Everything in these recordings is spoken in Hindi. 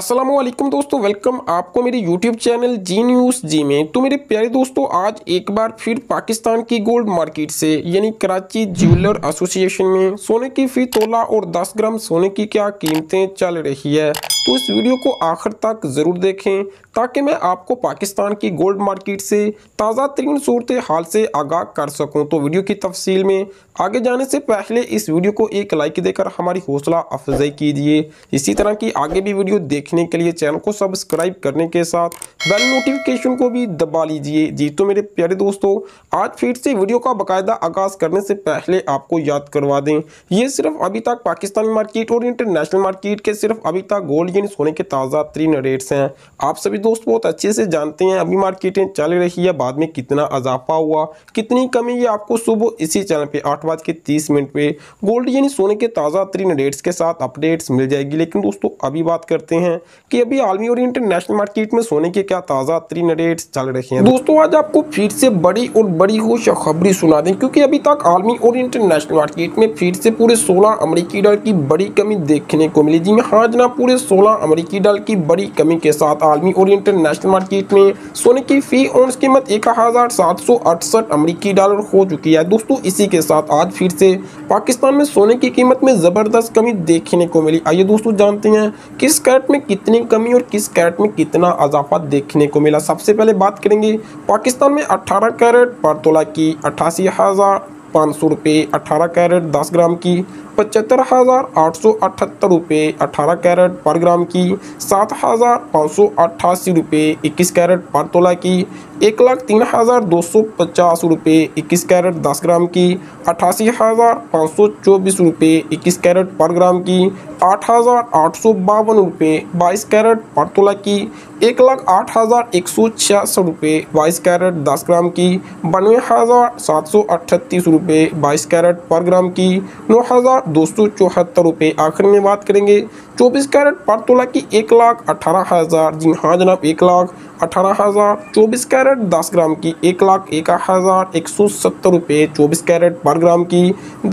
अस्सलामुअलैकुम दोस्तों, वेलकम आपको मेरे YouTube चैनल जी न्यूज़ जी में। तो मेरे प्यारे दोस्तों, आज एक बार फिर पाकिस्तान की गोल्ड मार्केट से यानी कराची ज्वेलर एसोसिएशन में सोने की फी तोला और 10 ग्राम सोने की क्या कीमतें चल रही है, तो इस वीडियो को आखिर तक ज़रूर देखें ताकि मैं आपको पाकिस्तान की गोल्ड मार्केट से ताज़ा तरीन सूरत हाल से आगाह कर सकूं। तो वीडियो की तफसील में आगे जाने से पहले इस वीडियो को एक लाइक देकर हमारी हौसला अफजाई कीजिए। इसी तरह की आगे भी वीडियो देखने के लिए चैनल को सब्सक्राइब करने के साथ बेल नोटिफिकेशन को भी दबा लीजिए। जी तो मेरे प्यारे दोस्तों, आज फिर से वीडियो का बाकायदा आगाज़ करने से पहले आपको याद करवा दें, ये सिर्फ अभी तक पाकिस्तानी मार्केट और इंटरनेशनल मार्केट के सिर्फ अभी तक गोल्ड यानी सोने के ताज़ा तरीन रेट्स हैं। आप सभी दोस्त बहुत अच्छे से जानते हैं अभी मार्केटें चल रही है, बाद में कितना इजाफा हुआ कितनी कमी, ये आपको सुबह इसी चैनल पे 8:30 पे गोल्ड यानी सोने के ताज़ा तरीन रेट्स के साथ अपडेट्स मिल जाएगी। लेकिन दोस्तों अभी बात करते हैं कि अभी आलमी और इंटरनेशनल मार्केट में सोने के क्या ताज़ा तरीन रेट्स चल रहे हैं। दोस्तों आज आपको फिर से बड़ी और बड़ी खुशखबरी सुना दें, क्योंकि अभी तक आलमी और इंटरनेशनल मार्केट में फिर से पूरे 16 अमरीकी डॉलर की बड़ी कमी देखने को मिली। जी हाँ जनाब, पूरे 16 अमरीकी डॉलर की बड़ी कमी के साथ आलमी और इंटरनेशनल मार्केट में सोने की फी औंस कीमत 1768 अमरीकी डॉलर हो चुकी है। दोस्तों इसी के साथ आज फिर से पाकिस्तान में सोने की कीमत में ज़बरदस्त कमी देखने को मिली। आइए दोस्तों जानते हैं किस कैरेट में कितनी कमी और किस कैरेट में कितना इजाफा देखने को मिला। सबसे पहले बात करेंगे पाकिस्तान में 18 कैरेट पर तोला की 88,500 रुपये, 18 कैरेट 10 ग्राम की 75,878 रुपये, 18 कैरेट पर ग्राम की 7,588 रुपये, 21 कैरेट पर तोला की 1,03,250 रुपये, 21 कैरेट 10 ग्राम की 88,524 रुपये, 21 कैरेट पर ग्राम की 8,852 रुपये, 22 कैरेट पर तोला की 1,08,166 रुपये, 22 कैरेट 10 ग्राम की 92,738 रुपये, 22 कैरेट पर ग्राम की 9,274 रुपये। आखिर में बात करेंगे 24 कैरेट पर तोला की 1,18,000, जी हाँ जनाब 1,18,000, 24 कैरेट 10 ग्राम की 1,01,170 रुपये, 24 कैरेट पर ग्राम की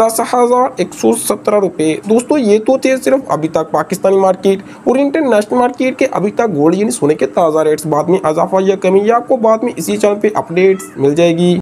10,117 रुपये। दोस्तों ये तो थे सिर्फ अभी तक पाकिस्तानी मार्केट और इंटरनेशनल मार्केट के अभी तक गोल्ड यानी सोने के ताज़ा रेट्स। बाद में इजाफा या कमी ये आपको बाद में इसी चैनल पे अपडेट्स मिल जाएगी।